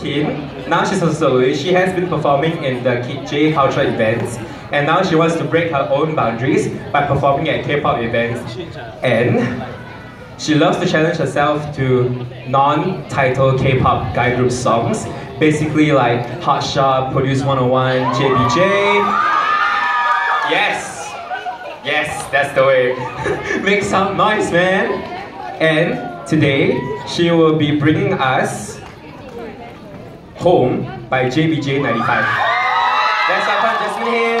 Kim. Now she's a soloist. She has been performing in the J culture events, and now she wants to break her own boundaries by performing at K-pop events. And she loves to challenge herself to non-title K-pop guy group songs, basically like Hotshot, Produce 101, JBJ. Yes, yes, that's the way. Make some noise, man. And today she will be bringing us Home by JBJ95. Let's welcome Jasmine here.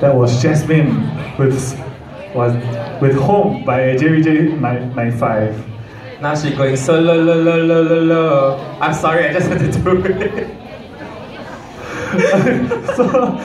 That was Jasmine with Home by JBJ95. Now she's going solo, lo, lo, lo, lo, lo. I'm sorry, I just had to do it. So.